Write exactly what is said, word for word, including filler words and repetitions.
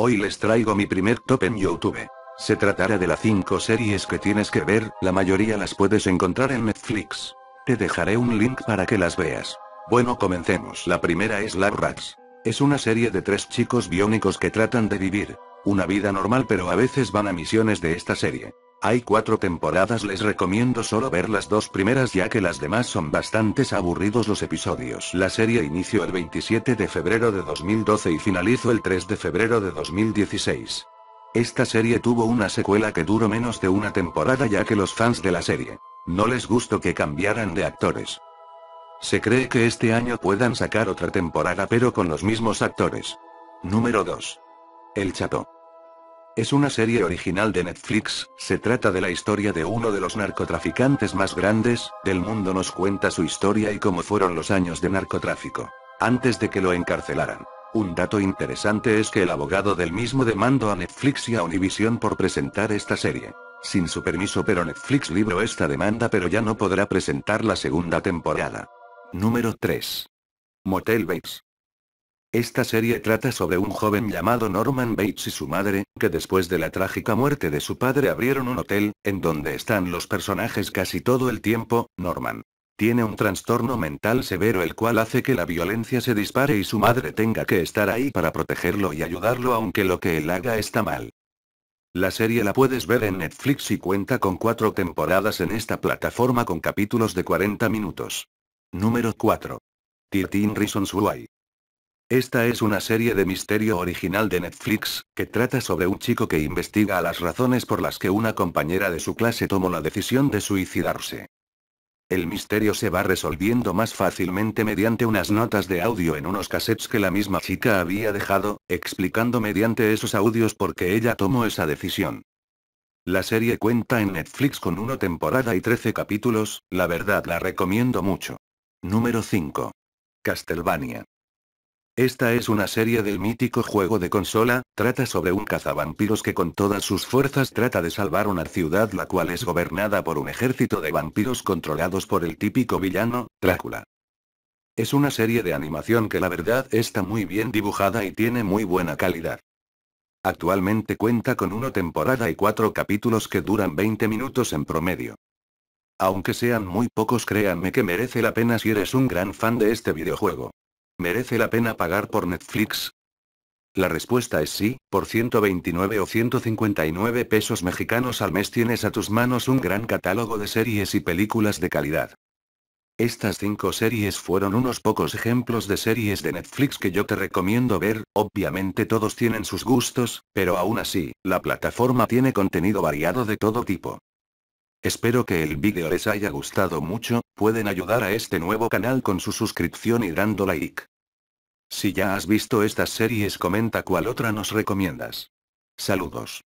Hoy les traigo mi primer top en YouTube. Se tratará de las cinco series que tienes que ver, la mayoría las puedes encontrar en Netflix. Te dejaré un link para que las veas. Bueno, comencemos. La primera es Lab Rats. Es una serie de tres chicos biónicos que tratan de vivir una vida normal, pero a veces van a misiones de esta serie. Hay cuatro temporadas, les recomiendo solo ver las dos primeras ya que las demás son bastantes aburridos los episodios. La serie inició el veintisiete de febrero de dos mil doce y finalizó el tres de febrero de dos mil dieciséis. Esta serie tuvo una secuela que duró menos de una temporada ya que los fans de la serie no les gustó que cambiaran de actores. Se cree que este año puedan sacar otra temporada pero con los mismos actores. Número dos. El Chato. Es una serie original de Netflix, se trata de la historia de uno de los narcotraficantes más grandes del mundo. Nos cuenta su historia y cómo fueron los años de narcotráfico antes de que lo encarcelaran. Un dato interesante es que el abogado del mismo demandó a Netflix y a Univision por presentar esta serie sin su permiso, pero Netflix libró esta demanda pero ya no podrá presentar la segunda temporada. Número tres. Motel Bates. Esta serie trata sobre un joven llamado Norman Bates y su madre, que después de la trágica muerte de su padre abrieron un hotel, en donde están los personajes casi todo el tiempo. Norman tiene un trastorno mental severo el cual hace que la violencia se dispare y su madre tenga que estar ahí para protegerlo y ayudarlo aunque lo que él haga está mal. La serie la puedes ver en Netflix y cuenta con cuatro temporadas en esta plataforma con capítulos de cuarenta minutos. Número cuatro. trece Reasons Why. Esta es una serie de misterio original de Netflix, que trata sobre un chico que investiga a las razones por las que una compañera de su clase tomó la decisión de suicidarse. El misterio se va resolviendo más fácilmente mediante unas notas de audio en unos cassettes que la misma chica había dejado, explicando mediante esos audios por qué ella tomó esa decisión. La serie cuenta en Netflix con una temporada y trece capítulos, la verdad la recomiendo mucho. Número cinco. Castlevania. Esta es una serie del mítico juego de consola, trata sobre un cazavampiros que con todas sus fuerzas trata de salvar una ciudad la cual es gobernada por un ejército de vampiros controlados por el típico villano, Drácula. Es una serie de animación que la verdad está muy bien dibujada y tiene muy buena calidad. Actualmente cuenta con una temporada y cuatro capítulos que duran veinte minutos en promedio. Aunque sean muy pocos, créanme que merece la pena si eres un gran fan de este videojuego. ¿Merece la pena pagar por Netflix? La respuesta es sí, por ciento veintinueve o ciento cincuenta y nueve pesos mexicanos al mes tienes a tus manos un gran catálogo de series y películas de calidad. Estas cinco series fueron unos pocos ejemplos de series de Netflix que yo te recomiendo ver, obviamente todos tienen sus gustos, pero aún así, la plataforma tiene contenido variado de todo tipo. Espero que el vídeo les haya gustado mucho, pueden ayudar a este nuevo canal con su suscripción y dando like. Si ya has visto estas series, comenta cuál otra nos recomiendas. Saludos.